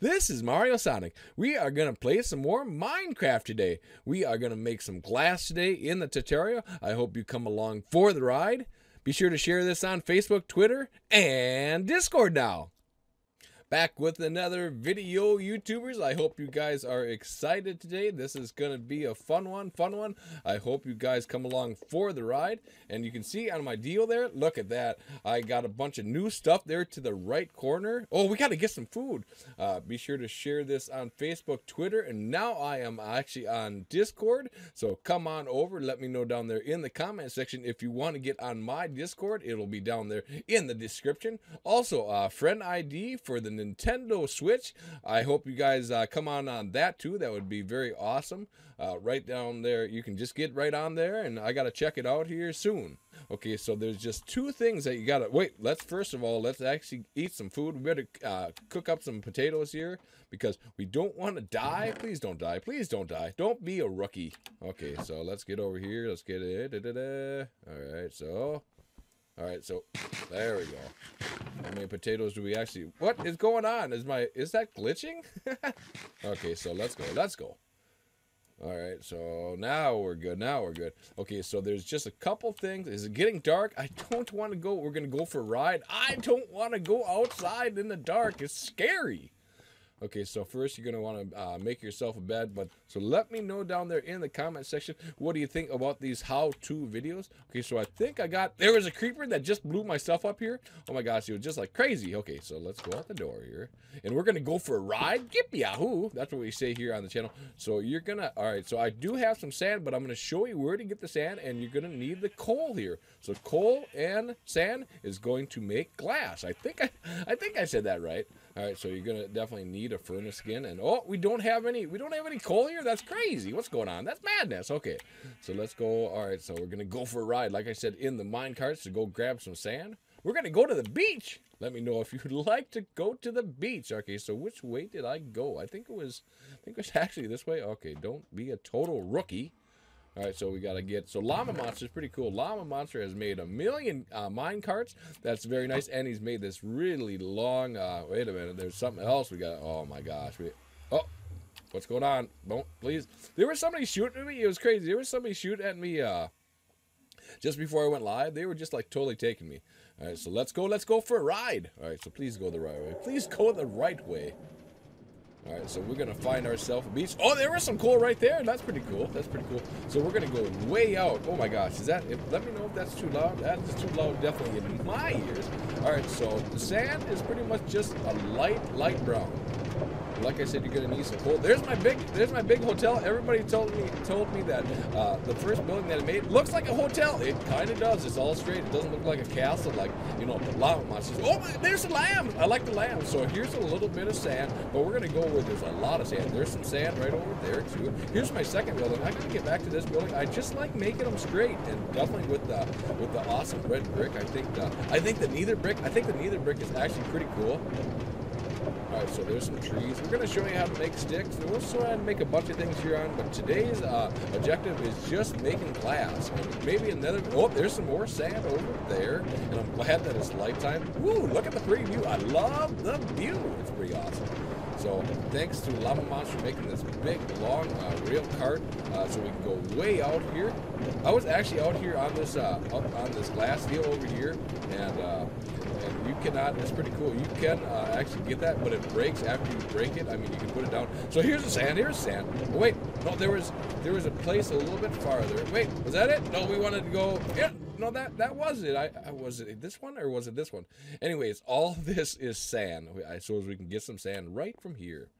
This is MARIOSONIC. We are going to play some more Minecraft today. We are going to make some glass today in the tutorial. I hope you come along for the ride. Be sure to share this on Facebook, Twitter, and Discord now. Back with another video, YouTubers. I hope you guys are excited today. This is going to be a fun one. I hope you guys come along for the ride. And you can see on my deal there, look at that. I got a bunch of new stuff there to the right corner. Oh, we got to get some food. Be sure to share this on Facebook, Twitter, and now I am actually on Discord. So come on over. Let me know down there in the comment section if you want to get on my Discord. It'll be down there in the description. Also, friend ID for the Nintendo Switch. I hope you guys come on that too. That would be very awesome. Right down there, you can just get right on there, and I gotta check it out here soon. Okay, so there's just two things that you gotta wait. First of all, let's actually eat some food. We better cook up some potatoes here because we don't want to die. Please don't die. Please don't die. Don't be a rookie. Okay, so let's get over here. Let's get it. All right, so there we go. How many potatoes do we actually... What is going on? Is that glitching? Okay, so let's go. All right, so now we're good. Okay, so there's just a couple things. Is it getting dark? I don't want to go. We're going to go for a ride. I don't want to go outside in the dark. It's scary. Okay, so first you're going to want to make yourself a bed. So let me know down there in the comment section, what do you think about these how-to videos? Okay, so I think there was a creeper that just blew my stuff up here. Oh my gosh, it was just like crazy. Okay, so let's go out the door here. And we're going to go for a ride. Gip-yahoo! That's what we say here on the channel. So you're going to, all right, so I do have some sand, but I'm going to show you where to get the sand, and you're going to need the coal here. So coal and sand is going to make glass. I think I said that right. All right, so you're going to definitely need a furnace again. And oh, we don't have any coal here. That's crazy. What's going on? That's madness. Okay, so let's go. All right, so we're going to go for a ride, like I said, in the minecarts to go grab some sand. We're going to go to the beach. Let me know if you'd like to go to the beach. Okay, so which way did I go? I think it was actually this way. Okay, don't be a total rookie. All right, so we got to get... So Llama Monster is pretty cool. Llama Monster has made 1,000,000 mine carts. That's very nice. And he's made this really long... wait a minute. There's something else we got... Oh, my gosh. Oh, what's going on? Don't, please. There was somebody shooting at me. It was crazy. There was somebody shooting at me just before I went live. They were just, like, totally taking me. All right, so let's go for a ride. All right, so please go the right way. Please go the right way. All right, so we're going to find ourselves a beach. Oh, there was some coal right there. That's pretty cool. So we're going to go way out. Oh, my gosh. Let me know if that's too loud. That is too loud, definitely, in my ears. All right, so the sand is pretty much just a light brown. Like I said, you're going to need some coal. There's my big hotel. Everybody told me that the first building that I made looks like a hotel. It kind of does. It's all straight. It doesn't look like a castle, like, you know, the llama monsters. Oh, there's a lamb. I like the lamb. So here's a little bit of sand, but we're going to go where there's a lot of sand. There's some sand right over there, too. Here's my second building. I got to get back to this building. I just like making them straight, and definitely with the awesome red brick. I think the nether brick is actually pretty cool. Alright, so there's some trees. We're going to show you how to make sticks. We'll try and make a bunch of things here on, but today's objective is just making glass. And maybe another... Oh, there's some more sand over there, and I'm glad that it's nighttime. Woo, look at the pretty view. I love the view. It's pretty awesome. So thanks to Llama Monster making this big, long rail cart so we can go way out here. I was actually out here on this glass deal over here, and you cannot, it's pretty cool. You can actually get that, but it breaks after you break it. I mean, you can put it down. So here's sand. Oh, wait, no, there was a place a little bit farther. Wait, was that it? No, we wanted to go, yeah. No, that was it. Was it this one or was it this one? Anyways, all this is sand. I suppose we can get some sand right from here.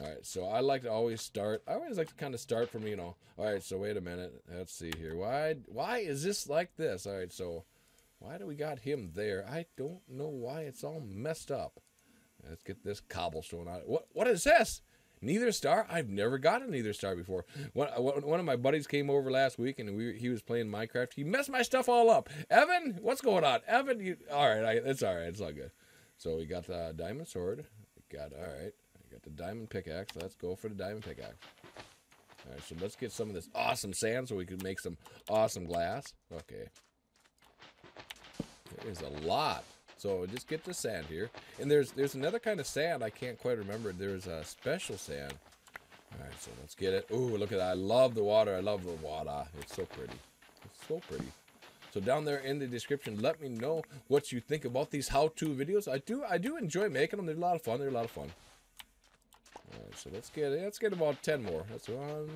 All right, so I always like to kind of start from, you know. All right, so wait a minute. Let's see here. Why is this like this? All right, so why do we got him there? I don't know why it's all messed up. Let's get this cobblestone out. What is this? Nether star? I've never got a nether star before. One of my buddies came over last week, and he was playing Minecraft. He messed my stuff all up. Evan, what's going on? Evan, you... All right, it's all good. So we got the diamond sword. I got the diamond pickaxe. Let's go for the diamond pickaxe. All right, so let's get some of this awesome sand so we can make some awesome glass. Okay. There is a lot. So just get the sand here. And there's another kind of sand I can't quite remember. There's a special sand. All right, so let's get it. Ooh, look at that. I love the water. I love the water. It's so pretty. It's so pretty. So down there in the description, let me know what you think about these how-to videos. I do enjoy making them. They're a lot of fun. They're a lot of fun. All right, so let's get about 10 more. That's 1,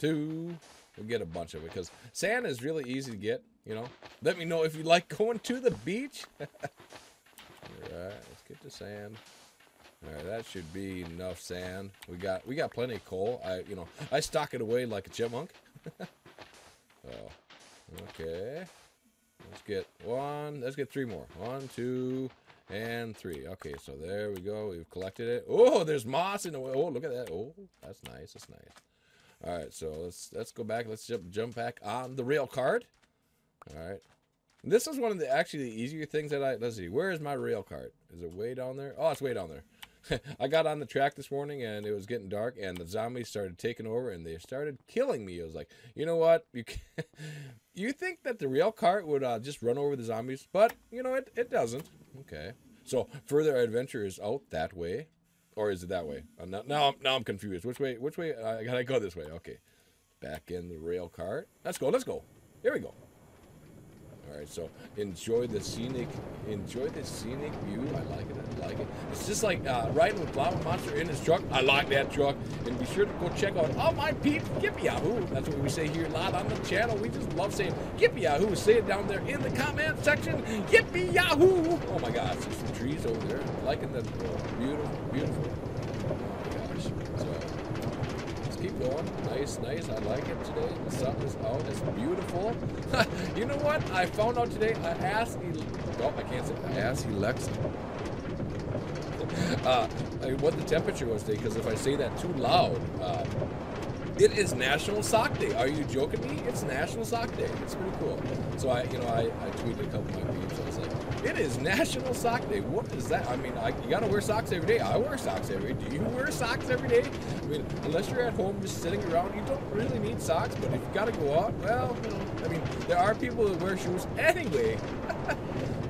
2. We'll get a bunch of it because sand is really easy to get. You know. Let me know if you like going to the beach. All right, let's get the sand. All right, that should be enough sand. We got plenty of coal. I stock it away like a chipmunk. Oh. Okay, let's get 3 more. 1, 2, and 3. Okay, so there we go. We've collected it. Oh, there's moss in the way. Oh, look at that. Oh, that's nice. That's nice. All right, so let's go back. Let's jump back on the rail card. All right, this is one of the easier things that let's see. Where is my rail card? Is it way down there? Oh, it's way down there. I got on the track this morning and it was getting dark and the zombies started taking over and they started killing me. I was like, you know what? You think that the rail cart would just run over the zombies, but you know, it doesn't. Okay. So further adventure is out that way, or is it that way? Now I'm confused. Which way? I gotta go this way. Okay. Back in the rail cart. Let's go. Here we go. All right, so enjoy the scenic view. I like it. It's just like riding with Llama Monster in his truck. I like that truck. And be sure to go check out all my peeps. Gip Yahoo. That's what we say here a lot on the channel. We just love saying Gip Yahoo. Say it down there in the comment section. Gip Yahoo. Oh my gosh, there's some trees over there. Liking the beautiful. Oh my gosh. Keep going. Nice. I like it today. The sun is out. It's beautiful. You know what? I found out today. I asked Alexa what the temperature was today, because if I say that too loud, it is National Sock Day. Are you joking me? It's National Sock Day. It's pretty cool. So I tweeted a couple of my peeps. I was like, it is National Sock Day. What is that? I mean, you gotta wear socks every day. I wear socks every day. Do you wear socks every day? I mean, unless you're at home just sitting around, you don't really need socks. But if you gotta go out, well, you know, I mean, there are people that wear shoes anyway.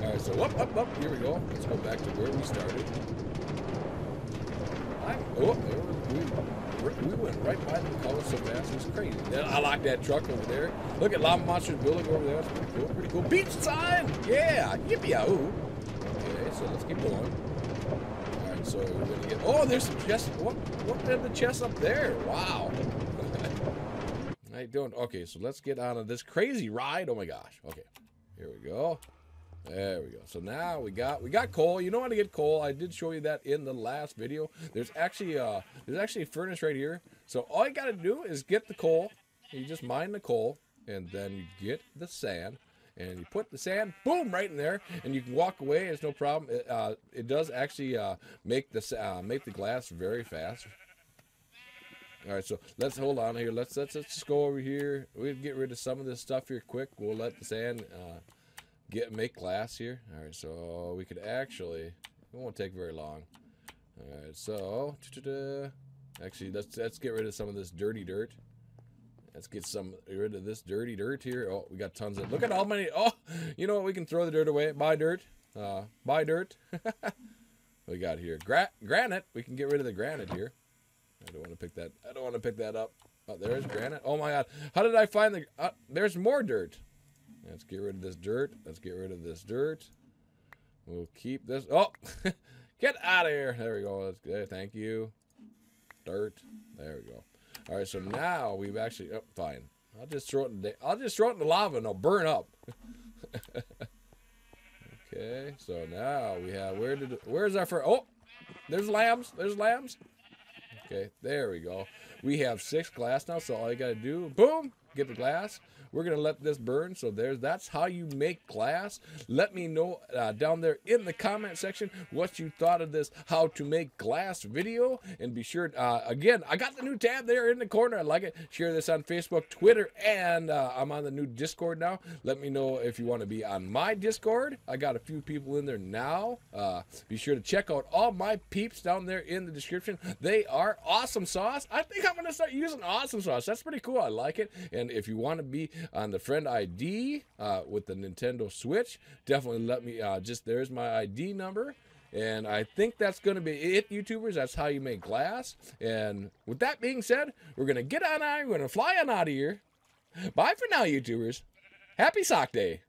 All right, so up. Here we go. Let's go back to where we started. We went right by the colors so fast, it was crazy. Then I like that truck over there. Look at Llama Monster's building over there. That's pretty cool. Pretty cool. Beach sign! Yeah! Yippee-yahoo! Okay, so let's keep going. Alright, so we're gonna get... Oh, there's some chests. What did the chest up there? Wow. How you doing? Okay, so let's get out of this crazy ride. Oh my gosh. Okay. Here we go. There we go. So now we got coal. You know how to get coal. I did show you that in the last video. There's actually a furnace right here. So all you gotta do is get the coal. You just mine the coal, and then you get the sand, and you put the sand, boom, right in there, and you can walk away. It's no problem. It does actually make the glass very fast. All right, so let's hold on here. Let's just go over here. We'll get rid of some of this stuff here quick. We'll let the sand. Make glass here. All right, so we could actually, it won't take very long. All right, so actually let's get rid of some of this dirty dirt. Let's get rid of this dirty dirt here. Oh, we got tons of, look at how many. Oh, you know what, we can throw the dirt away. Buy dirt. We got here granite. We can get rid of the granite here. I don't want to pick that up. Oh, there's granite. Oh my god, how did I find the there's more dirt. Let's get rid of this dirt. We'll keep this. Oh, get out of here. There we go. That's good. Thank you. Dirt. There we go. All right. So now we've actually. Oh, fine. I'll just throw it in the lava and it'll burn up. Okay. So now we have. Where's our first? Oh, there's lambs. Okay. There we go. We have 6 glass now. So all you gotta do. Boom. Get the glass. We're gonna let this burn. So that's how you make glass. Let me know down there in the comment section what you thought of this how to make glass video. And be sure again, I got the new tab there in the corner. I like it. Share this on Facebook, Twitter, and I'm on the new Discord now. Let me know if you want to be on my Discord. I got a few people in there now. Be sure to check out all my peeps down there in the description. They are awesome sauce. I think I'm gonna start using awesome sauce. That's pretty cool. I like it. And And if you want to be on the friend ID with the Nintendo Switch, definitely let me there's my ID number. And I think that's going to be it, YouTubers. That's how you make glass. And with that being said, we're going to get on out. We're going to fly on out of here. Bye for now, YouTubers. Happy Sock Day.